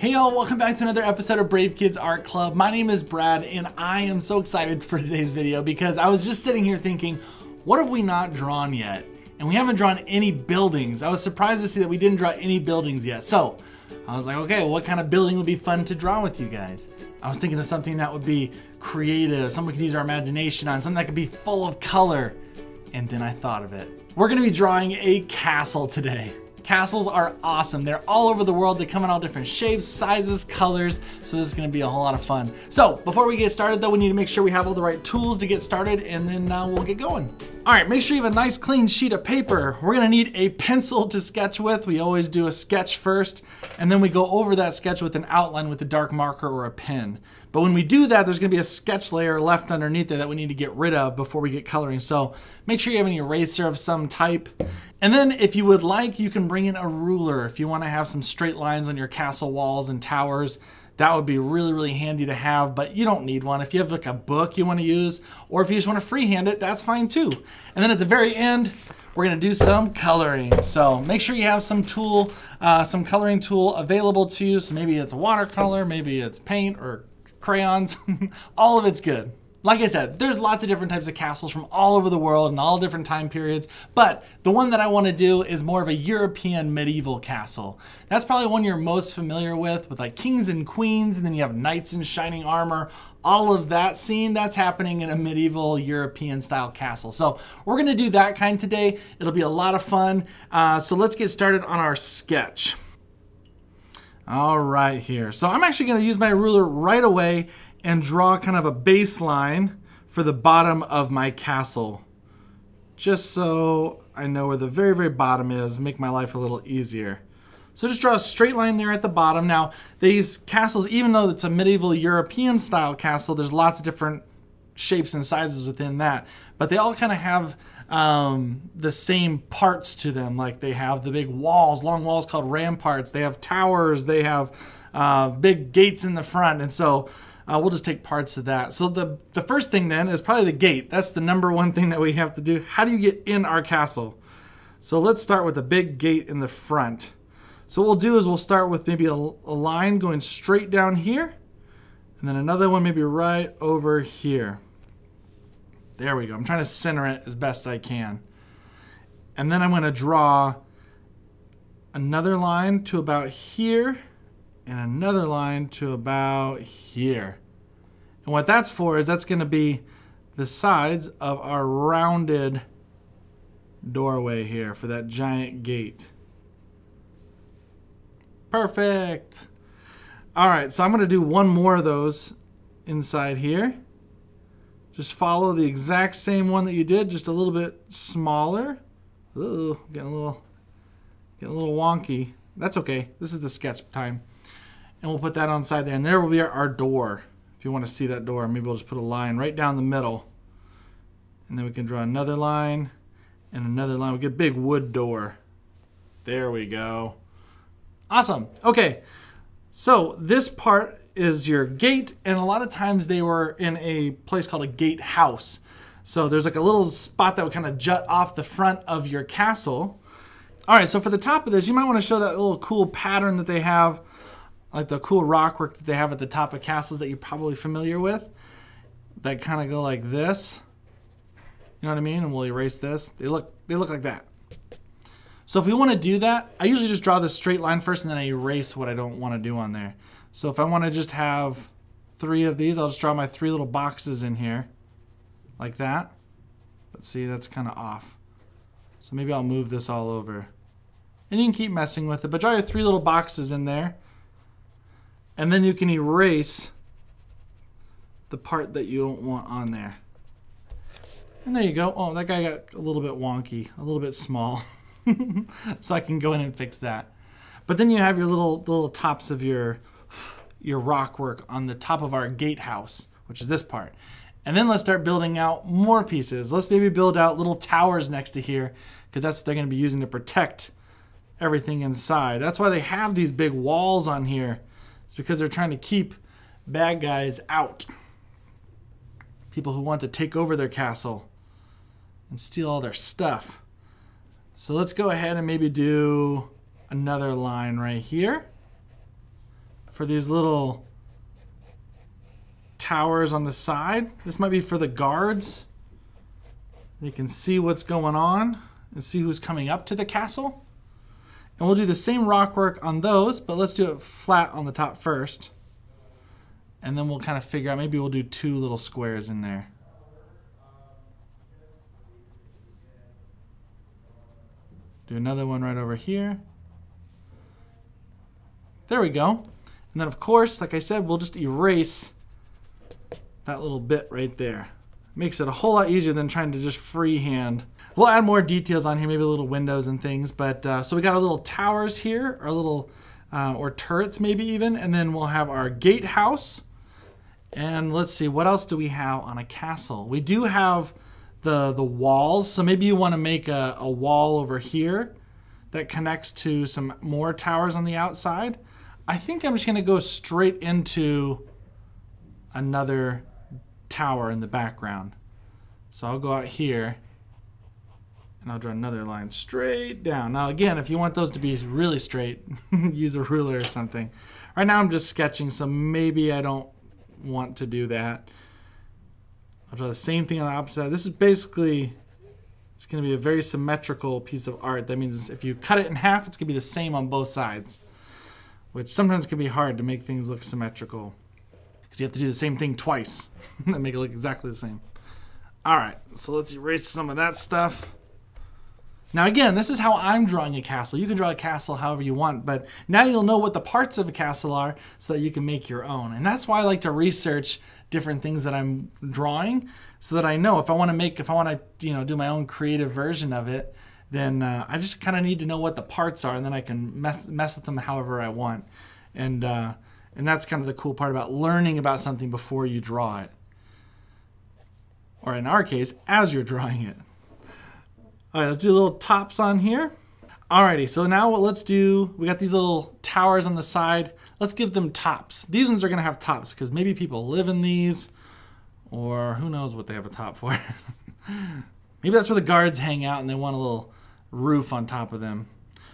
Hey y'all, welcome back to another episode of Brave Kids Art Club. My name is Brad and I am so excited for today's video because I was just sitting here thinking, what have we not drawn yet? And we haven't drawn any buildings. I was surprised to see that we didn't draw any buildings yet. So I was like, okay, what kind of building would be fun to draw with you guys? I was thinking of something that would be creative, something we could use our imagination on, something that could be full of color. And then I thought of it. We're gonna be drawing a castle today. Castles are awesome. They're all over the world. They come in all different shapes, sizes, colors. So this is gonna be a whole lot of fun. So before we get started though, we need to make sure we have all the right tools to get started and then we'll get going. All right, make sure you have a nice clean sheet of paper. We're gonna need a pencil to sketch with. We always do a sketch first, and then we go over that sketch with an outline with a dark marker or a pen. But when we do that, there's gonna be a sketch layer left underneath there that we need to get rid of before we get coloring. So make sure you have an eraser of some type. And then if you would like, you can bring in a ruler. If you wanna have some straight lines on your castle walls and towers, that would be really, really handy to have, but you don't need one. If you have like a book you want to use, or if you just want to freehand it, that's fine too. And then at the very end, we're going to do some coloring. So make sure you have some tool, some coloring tool available to you. So maybe it's a watercolor, maybe it's paint or crayons. All of it's good. Like I said, there's lots of different types of castles from all over the world and all different time periods, but the one that I want to do is more of a European medieval castle. That's probably one you're most familiar with like kings and queens, and then you have knights in shining armor. All of that scene, that's happening in a medieval European style castle. So we're going to do that kind today. It'll be a lot of fun. So let's get started on our sketch. All right here. So I'm actually going to use my ruler right away and draw kind of a baseline for the bottom of my castle, just so I know where the very, very bottom is, make my life a little easier. So just draw a straight line there at the bottom. Now, these castles, even though it's a medieval European style castle, there's lots of different shapes and sizes within that, but they all kind of have the same parts to them. Like they have the big walls, long walls called ramparts. They have towers, they have big gates in the front. And so we'll just take parts of that. So the first thing then is probably the gate. That's the number one thing that we have to do. How do you get in our castle? So let's start with a big gate in the front. So what we'll do is we'll start with maybe a line going straight down here, and then another one maybe right over here. There we go. I'm trying to center it as best I can. And then I'm going to draw another line to about here, and another line to about here. And what that's for is that's going to be the sides of our rounded doorway here for that giant gate. Perfect. All right, so I'm going to do one more of those inside here. Just follow the exact same one that you did, just a little bit smaller. Ooh, getting a little wonky. That's okay. This is the sketch time. And we'll put that on side there, and there will be our door. If you want to see that door, maybe we'll just put a line right down the middle, and then we can draw another line and another line. We get a big wood door. There we go. Awesome. Okay, so this part is your gate, and a lot of times they were in a place called a gatehouse. So there's like a little spot that would kind of jut off the front of your castle. All right, so for the top of this, you might want to show that little cool pattern that they have, like the cool rock work that they have at the top of castles that you're probably familiar with, that kind of go like this. You know what I mean? And we'll erase this. They look like that. So if we want to do that, I usually just draw the straight line first and then I erase what I don't want to do on there. So if I want to just have three of these, I'll just draw my three little boxes in here like that. But see, that's kind of off. So maybe I'll move this all over. And you can keep messing with it, but draw your three little boxes in there. And then you can erase the part that you don't want on there. And there you go. Oh, that guy got a little bit wonky, a little bit small. So I can go in and fix that. But then you have your little tops of your rock work on the top of our gatehouse, which is this part. And then let's start building out more pieces. Let's maybe build out little towers next to here, because that's what they're going to be using to protect everything inside. That's why they have these big walls on here. It's because they're trying to keep bad guys out. People who want to take over their castle and steal all their stuff. So let's go ahead and maybe do another line right here for these little towers on the side. This might be for the guards. They can see what's going on and see who's coming up to the castle. And we'll do the same rock work on those, but let's do it flat on the top first. And then we'll kind of figure out, maybe we'll do two little squares in there. Do another one right over here. There we go. And then of course, like I said, we'll just erase that little bit right there. Makes it a whole lot easier than trying to just freehand. We'll add more details on here, maybe little windows and things, but so we got our little towers here, our little, or turrets maybe even, and then we'll have our gatehouse. And let's see, what else do we have on a castle? We do have the walls, so maybe you want to make a wall over here that connects to some more towers on the outside. I think I'm just going to go straight into another tower in the background. So I'll go out here and I'll draw another line straight down. Now again, if you want those to be really straight, use a ruler or something. Right now I'm just sketching, so maybe I don't want to do that. I'll draw the same thing on the opposite side. This is basically, it's gonna be a very symmetrical piece of art. That means if you cut it in half, it's gonna be the same on both sides, which sometimes can be hard to make things look symmetrical, because you have to do the same thing twice and make it look exactly the same. All right, so let's erase some of that stuff. Now again, this is how I'm drawing a castle. You can draw a castle however you want, but now you'll know what the parts of a castle are so that you can make your own. And that's why I like to research different things that I'm drawing, so that I know if I want to make, if I want to, you know, do my own creative version of it, then I just kind of need to know what the parts are, and then I can mess with them however I want. And that's kind of the cool part about learning about something before you draw it, or in our case, as you're drawing it. All right, let's do little tops on here. Alrighty, so now what let's do, we got these little towers on the side. Let's give them tops. These ones are gonna have tops because maybe people live in these, or who knows what they have a top for. Maybe that's where the guards hang out and they want a little roof on top of them.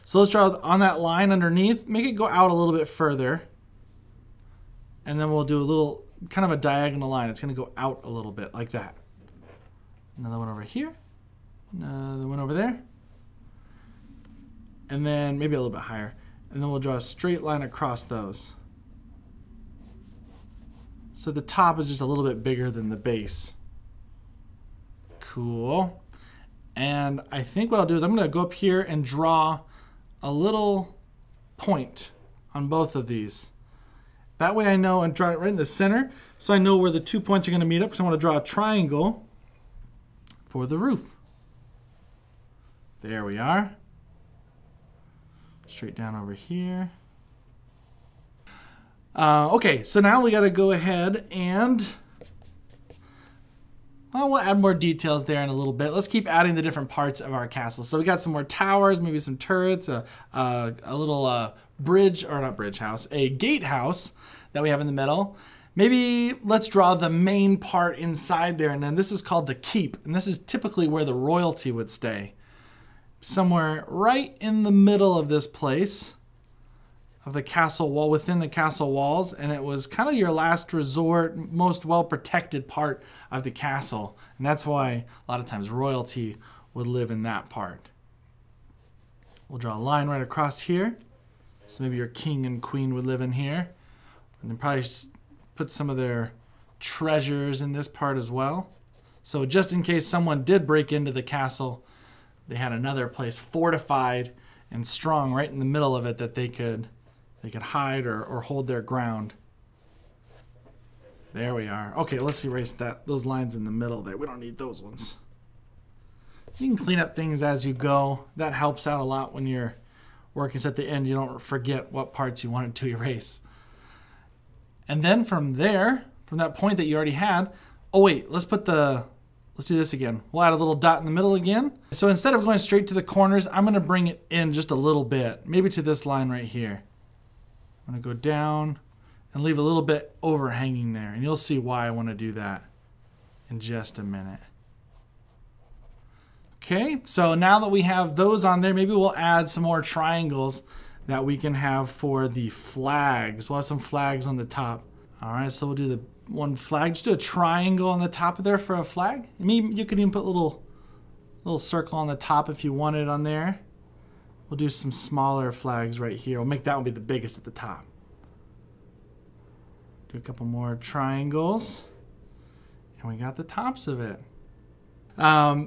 So let's draw on that line underneath, make it go out a little bit further. And then we'll do a little, kind of a diagonal line. It's gonna go out a little bit like that. Another one over here. Another one over there, and then maybe a little bit higher, and then we'll draw a straight line across those. So the top is just a little bit bigger than the base. Cool. And I think what I'll do is I'm going to go up here and draw a little point on both of these. That way I know, and draw it right in the center, so I know where the two points are going to meet up, because I want to draw a triangle for the roof. There we are. Straight down over here. Okay, so now we gotta go ahead and, well, we'll add more details there in a little bit. Let's keep adding the different parts of our castle. So we got some more towers, maybe some turrets, a little bridge, or not bridge house, a gatehouse that we have in the middle. Maybe let's draw the main part inside there, and then this is called the keep, and this is typically where the royalty would stay. Somewhere right in the middle of this place, of the castle wall, within the castle walls, and it was kind of your last resort, most well-protected part of the castle. And that's why a lot of times royalty would live in that part. We'll draw a line right across here. So maybe your king and queen would live in here. And then probably put some of their treasures in this part as well. So just in case someone did break into the castle, they had another place fortified and strong right in the middle of it that they could hide or hold their ground. There we are. Okay, let's erase that, those lines in the middle there. We don't need those ones. You can clean up things as you go. That helps out a lot when you're working. So at the end, you don't forget what parts you wanted to erase. And then from there, from that point that you already had, oh wait, let's do this again. We'll add a little dot in the middle again. So instead of going straight to the corners, I'm gonna bring it in just a little bit, maybe to this line right here. I'm gonna go down and leave a little bit overhanging there, and you'll see why I wanna do that in just a minute. Okay, so now that we have those on there, maybe we'll add some more triangles that we can have for the flags. We'll have some flags on the top. All right, so we'll do the one flag. Just do a triangle on the top of there for a flag. I mean, you could even put a little circle on the top if you wanted on there. We'll do some smaller flags right here. We'll make that one be the biggest at the top. Do a couple more triangles. And we got the tops of it.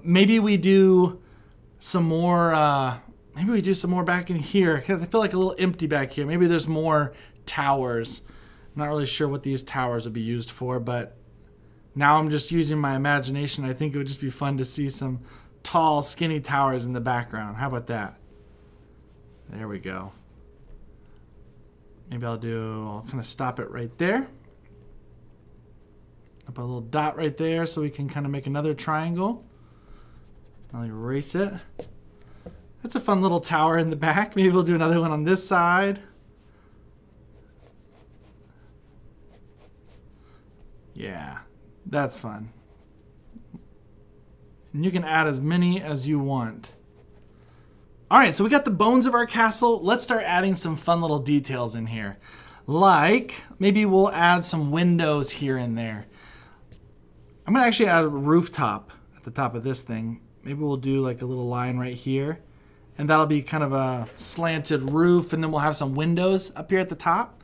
Maybe we do some more, back in here, because I feel like a little empty back here. Maybe there's more towers. I'm not really sure what these towers would be used for, but now I'm just using my imagination. I think it would just be fun to see some tall, skinny towers in the background. How about that? There we go. Maybe I'll kind of stop it right there. Up a little dot right there so we can kind of make another triangle. I'll erase it. That's a fun little tower in the back. Maybe we'll do another one on this side. Yeah, that's fun. And you can add as many as you want. All right, so we got the bones of our castle. Let's start adding some fun little details in here. Like, maybe we'll add some windows here and there. I'm gonna actually add a rooftop at the top of this thing. Maybe we'll do like a little line right here, and that'll be kind of a slanted roof, and then we'll have some windows up here at the top.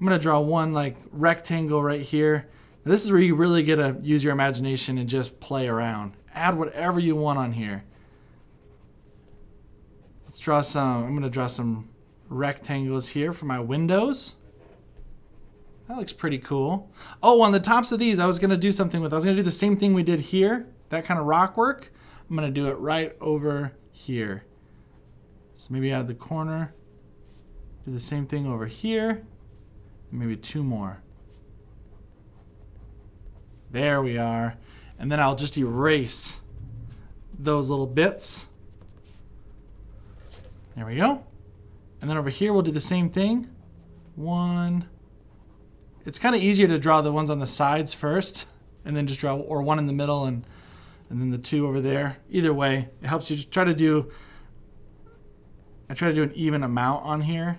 I'm gonna draw one like rectangle right here. Now, this is where you really get to use your imagination and just play around. Add whatever you want on here. I'm gonna draw some rectangles here for my windows. That looks pretty cool. Oh, on the tops of these, I was gonna do the same thing we did here, that kind of rock work. I'm gonna do it right over here. So maybe add the corner, do the same thing over here, and maybe two more. There we are. And then I'll just erase those little bits. There we go. And then over here, we'll do the same thing. One. It's kind of easier to draw the ones on the sides first, and then just draw, or one in the middle, and then the two over there. Either way, it helps you just I try to do an even amount on here.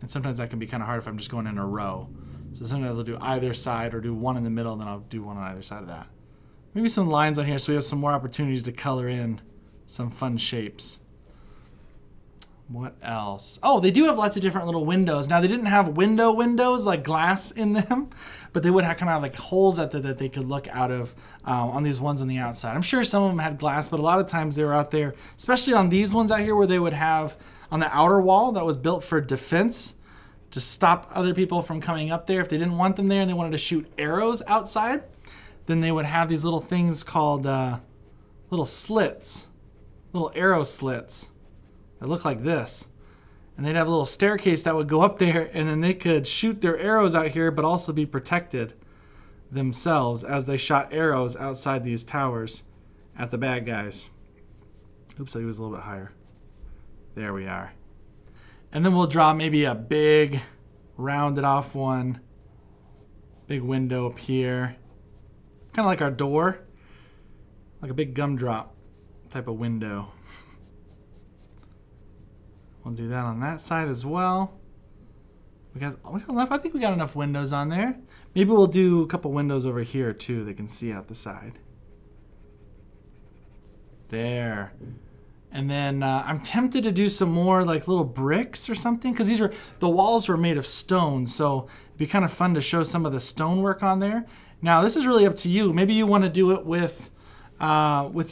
And sometimes that can be kind of hard if I'm just going in a row. So sometimes I'll do either side or do one in the middle, and then I'll do one on either side of that. Maybe some lines on here so we have some more opportunities to color in some fun shapes. What else? Oh, they do have lots of different little windows. Now, they didn't have windows, like glass in them, but they would have kind of like holes out there that they could look out of on these ones on the outside. I'm sure some of them had glass, but a lot of times they were out there, especially on these ones out here where they would have on the outer wall that was built for defense to stop other people from coming up there. If they didn't want them there and they wanted to shoot arrows outside, then they would have these little things called little slits. Little arrow slits that look like this, and they'd have a little staircase that would go up there, and then they could shoot their arrows out here but also be protected themselves as they shot arrows outside these towers at the bad guys. Oops, I was a little bit higher. There we are. And then we'll draw maybe a big rounded off one, big window up here, kind of like our door, like a big gumdrop type of window. We'll do that on that side as well. We got enough. I think we got enough windows on there. Maybe we'll do a couple windows over here too. They can see out the side. There. And then I'm tempted to do some more like little bricks or something, because the walls were made of stone, so it'd be kind of fun to show some of the stonework on there. Now, this is really up to you. Maybe you want to do it with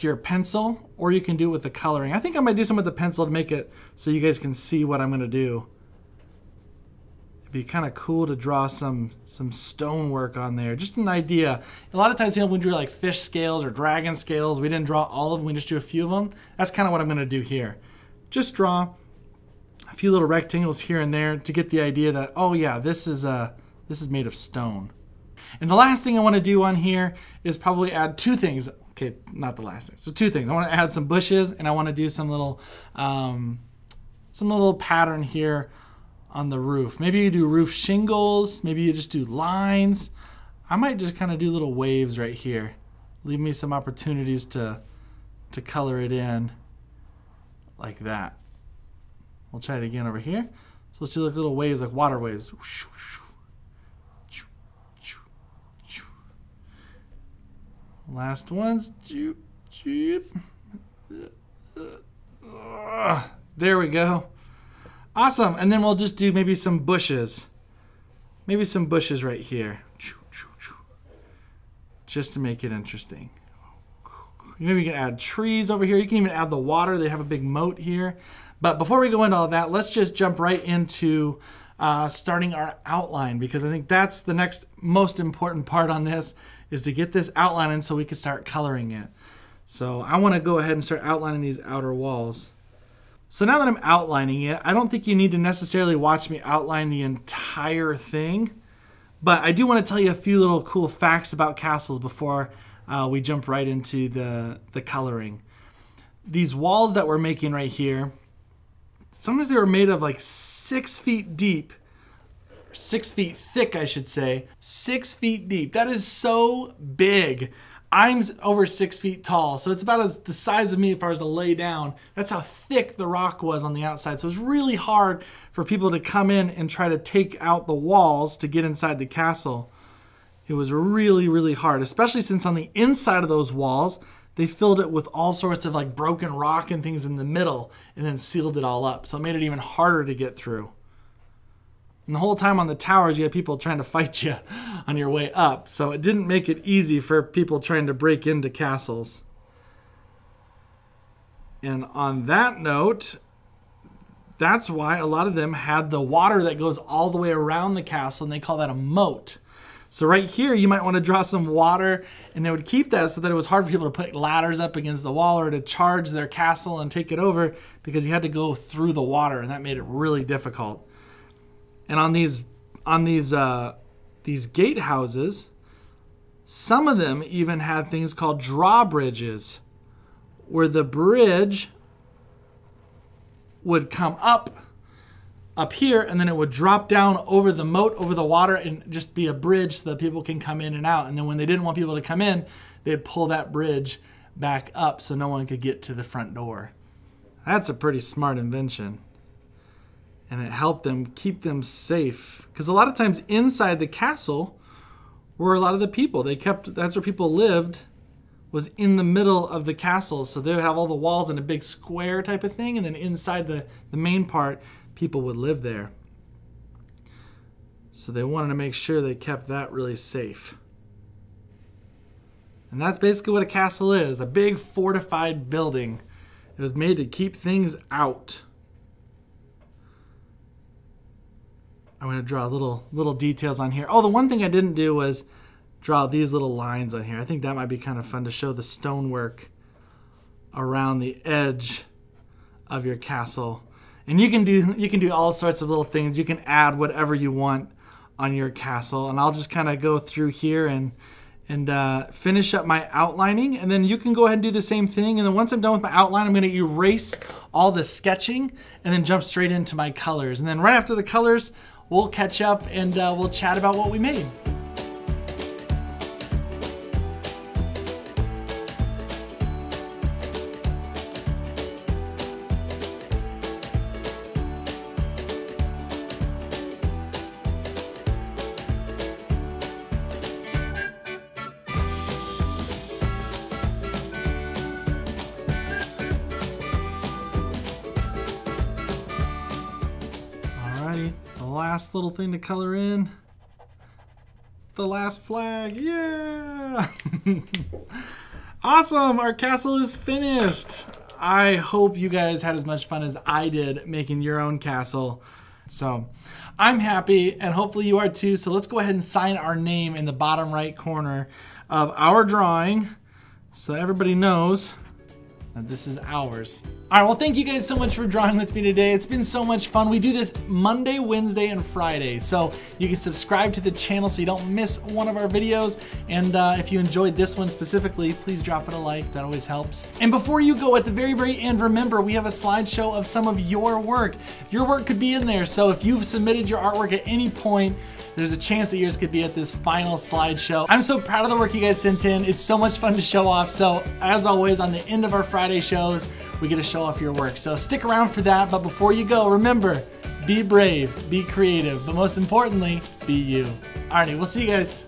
your pencil, or you can do it with the coloring. I think I might do some with the pencil to make it so you guys can see what I'm gonna do. It'd be kind of cool to draw some stonework on there. Just an idea. A lot of times, you know, when we drew like fish scales or dragon scales, we didn't draw all of them, we just drew a few of them. That's kind of what I'm gonna do here. Just draw a few little rectangles here and there to get the idea that, oh yeah, this is made of stone. And the last thing I want to do on here is probably add two things. Okay, not the last thing. So two things. I want to add some bushes, and I want to do some little pattern here on the roof. Maybe you do roof shingles. Maybe you just do lines. I might just kind of do little waves right here. Leave me some opportunities to color it in like that. We'll try it again over here. So let's do like little waves, like water waves. Last ones. There we go. Awesome. And then we'll just do maybe some bushes. Maybe some bushes right here. Just to make it interesting. Maybe you can add trees over here. You can even add the water. They have a big moat here. But before we go into all that, let's just jump right into starting our outline, because I think that's the next most important part on this, is to get this outline in so we can start coloring it. So I want to go ahead and start outlining these outer walls. So now that I'm outlining it, I don't think you need to necessarily watch me outline the entire thing, but I do want to tell you a few little cool facts about castles before we jump right into the coloring. These walls that we're making right here, sometimes they were made of like 6 feet deep, 6 feet thick, I should say, 6 feet deep. That is so big. I'm over 6 feet tall, so it's about as the size of me if I was to lay down. That's how thick the rock was on the outside. So it's really hard for people to come in and try to take out the walls to get inside the castle. It was really, really hard, especially since on the inside of those walls, they filled it with all sorts of like broken rock and things in the middle and then sealed it all up. So it made it even harder to get through. And the whole time on the towers, you had people trying to fight you on your way up. So it didn't make it easy for people trying to break into castles. And on that note, that's why a lot of them had the water that goes all the way around the castle, and they call that a moat. So right here, you might want to draw some water, and they would keep that so that it was hard for people to put ladders up against the wall or to charge their castle and take it over, because you had to go through the water, and that made it really difficult. And on these gatehouses, some of them even had things called drawbridges, where the bridge would come up here, and then it would drop down over the moat, over the water, and just be a bridge so that people can come in and out. And then when they didn't want people to come in, they'd pull that bridge back up so no one could get to the front door. That's a pretty smart invention. And it helped them keep them safe, because a lot of times inside the castle were a lot of the people. They kept, that's where people lived, was in the middle of the castle. So they would have all the walls in a big square type of thing, and then inside the main part, people would live there. So they wanted to make sure they kept that really safe. And that's basically what a castle is, a big fortified building. It was made to keep things out. I'm going to draw little details on here. Oh, the one thing I didn't do was draw these little lines on here. I think that might be kind of fun to show the stonework around the edge of your castle. And you can do all sorts of little things. You can add whatever you want on your castle. And I'll just kind of go through here and finish up my outlining, and then you can go ahead and do the same thing. And then once I'm done with my outline, I'm gonna erase all the sketching and then jump straight into my colors. And then right after the colors, we'll catch up and we'll chat about what we made. Last little thing to color in, the last flag. Yeah. Awesome, our castle is finished. I hope you guys had as much fun as I did making your own castle. So I'm happy, and hopefully you are too. So let's go ahead and sign our name in the bottom right corner of our drawing so everybody knows that this is ours. All right, well, thank you guys so much for drawing with me today. It's been so much fun. We do this Monday, Wednesday, and Friday, so you can subscribe to the channel so you don't miss one of our videos. And if you enjoyed this one specifically, please drop it a like. That always helps. And before you go, at the very, very end, remember, we have a slideshow of some of your work. Your work could be in there, so if you've submitted your artwork at any point, there's a chance that yours could be at this final slideshow. I'm so proud of the work you guys sent in. It's so much fun to show off. So as always, on the end of our Friday shows, we get to show off your work. So stick around for that, but before you go, remember, be brave, be creative, but most importantly, be you. Alrighty, we'll see you guys.